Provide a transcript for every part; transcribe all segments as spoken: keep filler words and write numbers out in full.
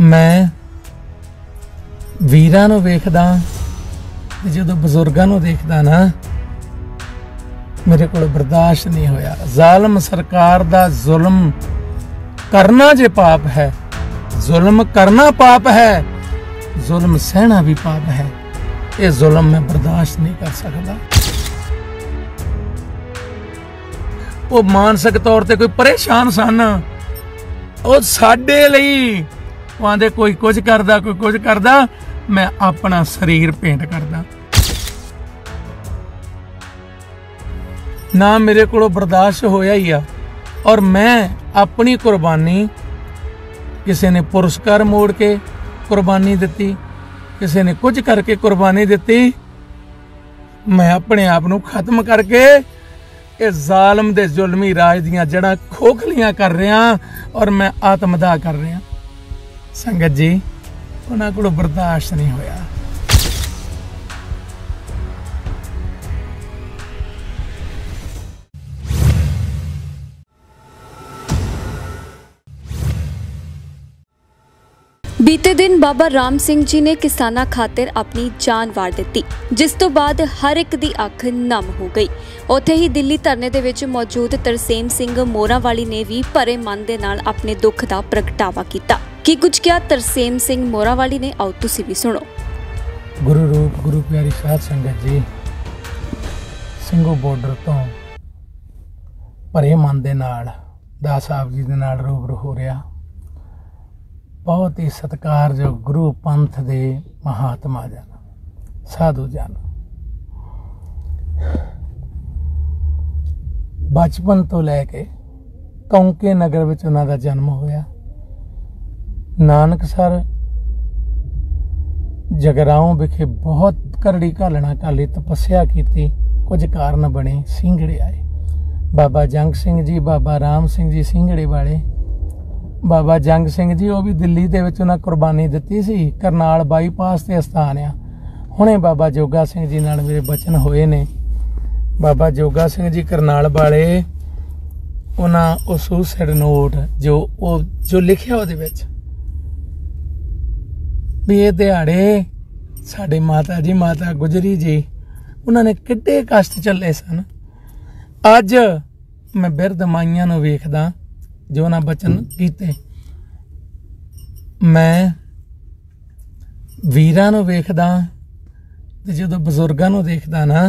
मैं वीरां नूं वेखदा ते जदों बजुर्गां नूं देखदा ना मेरे कोल बर्दाश्त नहीं होया। जालम सरकार दा जुल्म करना जे पाप है, जुल्म करना पाप है, जुल्म सहना भी पाप है। ये जुल्म मैं बर्दाश्त नहीं कर सकता। वो मानसिक तौर पर कोई परेशान सन, वो साडे लई आंदे कोई कुछ करदा कोई कुछ करदा, मैं अपना शरीर पेंट करदा। ना मेरे को बर्दाश्त होया ही आ, और मैं अपनी कुर्बानी, किसी ने पुरस्कार मोड़ के कुर्बानी दी, किसी ने कुछ करके कुर्बानी दी, मैं अपने आप को खत्म करके इस जालम दे जुल्मी राज दियां जड़ां खोखलियां कर रहा और मैं आत्मदाह कर रहा। संगत जी, उन्हां कोलों बर्दाश्त नहीं होया। बीते दिन बाबा राम सिंह जी ने किसाना खातिर अपनी जान वार दिती, जिस तो बाद हर एक दी अख नम हो गई। उत्थे ही दिल्ली धरने दे विच मौजूद तरसेम सिंह मोरांवाली ने भी भरे मन दे नाल अपने दुख दा प्रगटावा कीता। की कुछ क्या तरसेम सिंह मोरांवाली ने, आओ तुसीं भी सुनो। गुरु रूप गुरु प्यारी साध संगत जी, ਸਿੰਘੋ ਬਾਰਡਰ ਤੋਂ ਭਰੇ ਮਨ ਦੇ ਨਾਲ ਦਾਸ ਸਾਹਿਬ ਜੀ ਦੇ ਨਾਲ ਰੂਬਰੂ ਹੋ ਰਿਹਾ। बहुत ही सत्कार जो गुरु पंथ दे महात्मा जाना, साधु जाना। बचपन तो लैके कौंके नगर विच उन्हां दा जन्म होया। नानकसर जगराओं विखे बहुत करड़ी घालना काली तपस्या की, कुछ कारण बने सिंघड़े आए। बाबा जंग सिंह जी, बाबा राम सिंह जी सिंघड़े वाले। बाबा जंग सिंह जी वो भी दिल्ली दे विच उन्हां कुर्बानी दित्ती सी, करनाल बाईपास ते स्थान आ। हुणे बाबा जोगा सिंह जी नाल मेरे बचन होए ने। बाबा जोगा सिंह जी करनाल वाले, उन्हां ओ सुसाइड नोट जो वो जो लिखिआ उहदे विच भी इह दिहाड़े साडे माता जी माता गुजरी जी उन्हां ने किड्डे कष्ट झल्ले सन। अज मैं बिरध माईआं नूं वेखदा जो ना बचन कीते। मैं वीरां नूं वेखदा ते जदों बजुर्गां नूं देखदा ना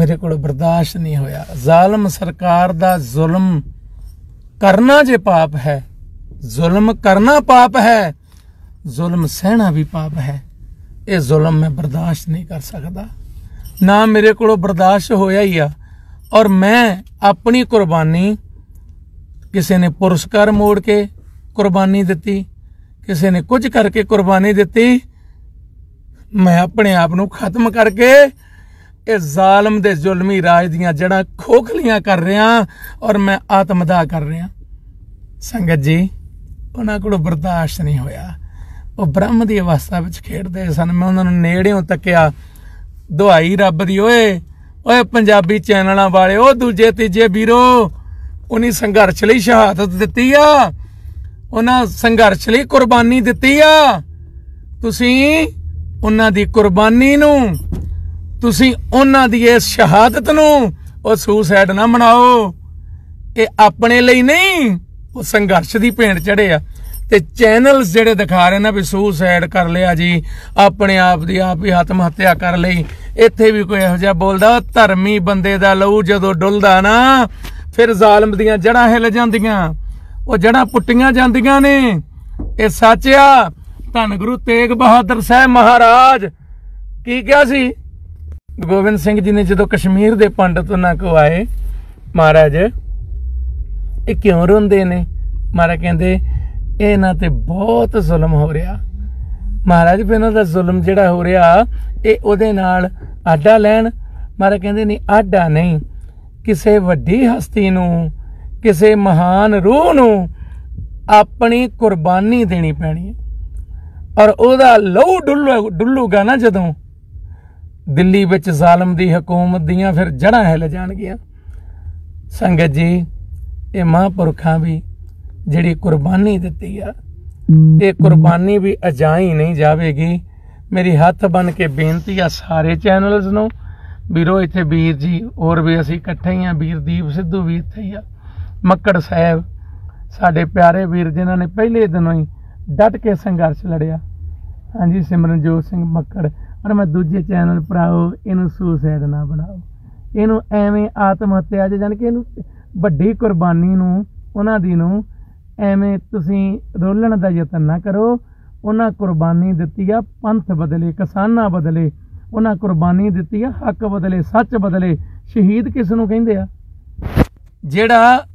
मेरे कोल बर्दाश्त नहीं होया। जालम सरकार दा जुल्म करना जे पाप है, जुल्म करना पाप है, जुल्म सहना भी पाप है। ये जुल्म मैं बर्दाश्त नहीं कर सकदा। ना मेरे कोल बर्दाश्त होया ही आ, और मैं अपनी कुर्बानी, किसी ने पुरस्कार मोड़ के कुर्बानी दी, किसी ने कुछ करके कुर्बानी दी, मैं अपने आप को खत्म करके इस जालम दे जुल्मी राज दियां जड़ां खोखलियां कर रहा और मैं आत्मदाह कर रहा। संगत जी, उन्हां कोलों बर्दाश्त नहीं होया। वो ब्रह्म की अवस्था विच खेडदे सन। मैं उन्हां नूं नेड़ियों तक्किया, दुआई रब दी। ओए ओए पंजाबी चैनलां वाले, ओ दूजे तीजे वीरो, उन्हें संघर्ष लई शहादत दिती आ, उन्हें संघर्ष लई कुर्बानी दिती आ। तुसी उन्हां दी कुर्बानी नूं, तुसी उन्हां दी इस शहादत नूं ओ सुसाइड ना मनाओ। ये अपने लिए नहीं, वो संघर्ष की भेंट चढ़े आ। ते चैनल्स जिहड़े दिखा रहे ना भी सुसाइड कर लिया जी, अपने आप दी आप ही आत्म हत्या कर लई, इत्थे भी कोई इहो जिहा बोलदा। धर्मी बंदे दा लहू जदों डुलदा ना फिर जालम दियां जड़ां हिल जांदियां, वो जड़ां पुट्टियां जांदियां ने। ये सच आ। धन गुरु तेग बहादुर साहब महाराज की कहा सी। गोबिंद सिंह जी ने जदों कश्मीर के पंडित उन्हां को आए, महाराज ये क्यों रोंदे ने? महाराज कहंदे इन्हां ते बहुत जुल्म हो रहा। महाराज भी इन्हां दा जुल्म जिहड़ा हो रहा ये उहदे नाल आडा लैण। महाराज कहंदे नहीं, आडा नहीं, किसी वड्डी हस्ती नूं, किसी महान रूह नूं अपनी कुर्बानी देनी पैनी है, और उहदा लहू डुल्लू डुल्लूगा ना जदों दिल्ली विच जालम दी हुकूमत दियां फिर जड़ां हिल जाणगियां। संगत जी, ये महापुरखां भी जिहड़ी कुर्बानी दित्ती आ ये कुर्बानी भी अजाई नहीं जाएगी। मेरी हाथ बन के बेनती आ सारे चैनल्स नूं वीरो, इत्थे वीर जी और भी असीं इकट्ठे ही आ, वीरदीप सिद्धू भी इत्थे ही आ, मक्कड़ साहब साढ़े प्यारे वीर जिन्हां ने पहले दिनों ही डट के संघर्ष लड़िया। हाँ जी, सिमरनजोत सिंह मक्कड़। और मैं दूजे चैनल भराओ इनू सुसाइड ना बनाओ, इनू एवें आत्म हत्या जान के इनू बड़ी कुर्बानी नूं उन्हां दी नूं एवें तुसीं रोलण दा यतन ना करो। उन्हां कुर्बानी दित्ती आ पंथ बदले, किसाना बदले, उन्हां कुर्बानी दित्ती आ हक बदले, सच बदले। शहीद किस नूं कहिंदे आ? जिहड़ा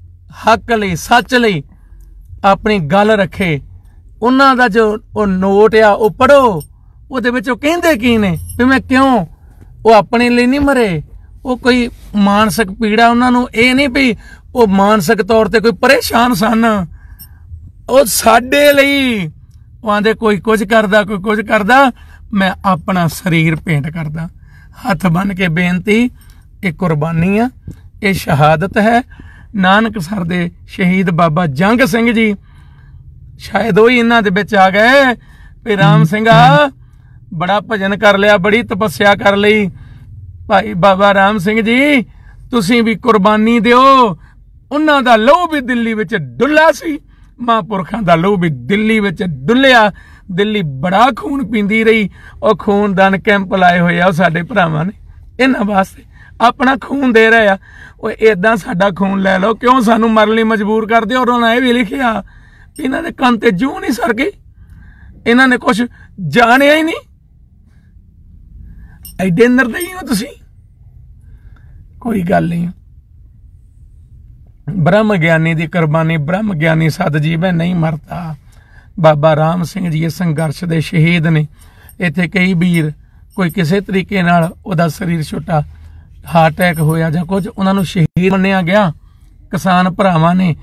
हक लई सच लई अपनी गल रखे। उन्हां दा जो नोट आ वो पढ़ो, उहदे विच ओह कहिंदे की ने भी मैं क्यों, वो अपने लिए नहीं मरे, वो कोई मानसिक पीड़ा उन्होंने ये नहीं भी वो मानसिक तौर पर कोई परेशान सन, वो साडे लई आंदे कोई कुछ करदा कोई कुछ करदा, मैं अपना शरीर भेंट करदा। हथ बन के बेनती, ये कुर्बानी आ, ये शहादत है। नानकसर दे शहीद बाबा जंग सिंह जी शायद वही इन्हां दे विच आ गए भी राम सिंघा बड़ा भजन कर लिया, बड़ी तपस्या कर ली, भाई बाबा राम सिंह जी तुसीं भी कुर्बानी दिओ। उन्हां दा लहू भी दिल्ली विच डुल्ला सी, महापुरखां दा लहू भी दिल्ली विच डुल्लिया। दिल्ली बड़ा खून पींदी रही, और खूनदान कैंप लाए हुए आ साडे भरावां ने, इन्हां वास्ते अपना खून दे रहे आ। ओए इदां साडा खून लै लो, क्यों सानूं मरन लई मजबूर कर दिओ। और उन्हां ने इह भी लिखिआ कि इन्हां दे कंन ते जूं नहीं सर गई, इन्हां ने कुछ जाणिआ ही नहीं। एडे निर्दयी हो तुसी, कोई गल नहीं। ब्रह्म ज्ञानी की कुरबानी, ब्रह्म ज्ञानी सतजीव है, नहीं मरता। बाबा राम सिंह जी संघर्ष के शहीद ने। इत्थे कई वीर कोई किसी तरीके नाल उहदा शरीर छोटा, हार्ट अटैक होया जां कुछ, उन्होंने शहीद मन्निया गया। किसान भरावां ने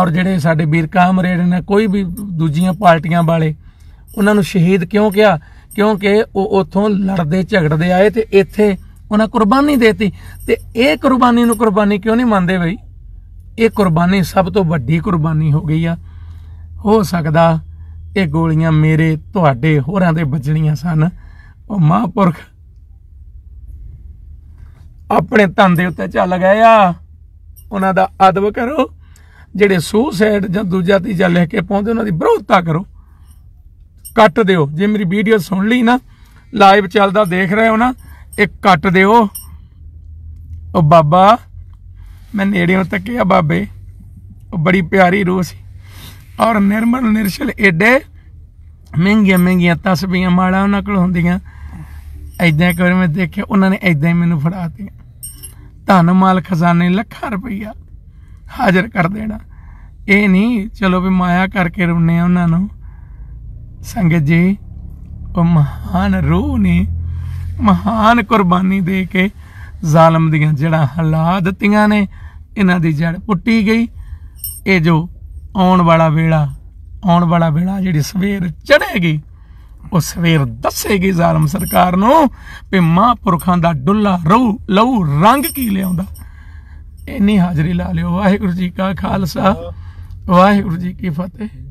और जिहड़े साडे वीर कामरेड ने, कोई भी दूजियां पार्टियां वाले, उन्होंने शहीद क्यों किया? क्योंकि वो उतों लड़ते झगड़ते आए तो इत्थे उन्हें कुर्बानी देती। तो ये कुर्बानी नूं कुर्बानी क्यों नहीं मानते बई? ये कुर्बानी सब तो वड्डी कुर्बानी हो गई आ। हो सकदा ये गोलियां मेरे तुहाडे होरां दे बजणियां सन, वो महापुरख अपने तन दे उत्ते चल गए आ। उन्हां दा अदब करो, जिहड़े सुसाइड जां दूजा तीजा लिख के पाउंदे उन्हां दी विरोधता करो, कट दो। जे मेरी वीडियो सुन ली ना, लाइव चलदा देख रहे हो ना, एक कट दो। ओ बाबा, मैं नेड़ियों तकिया बाबे, ओ बड़ी प्यारी रूह सी और निर्मल निर्शल। एडे महंगिया महंगिया तस्बीहां माड़ा उन्हां कोल हुंदियां, ऐदां कर मैं देखिया उन्होंने ऐदां ही मैनूं फड़ा दिया। धन माल खजाने लखां रुपया हाजिर कर देना। ये नहीं चलो भी माया करके रोने उन्होंने। संगत जी, वो महान रूह ने महान कुर्बानी दे के जालम दियां जड़ां हिला दित्तियां ने, इन्हां दी जड़ पुट्टी गई। ये जो आउण वाला वेला आउण वाला वेला जिहड़ी सवेर चढ़ेगी, वो सवेर दसेगी जालम सरकार नूं भी महापुरखां दा डुल्ला रूह लहू रंग की लिआउंदा। इन्नी हाजरी ला लिओ। वाहिगुरू जी का खालसा, वाहिगुरू जी की फतेह।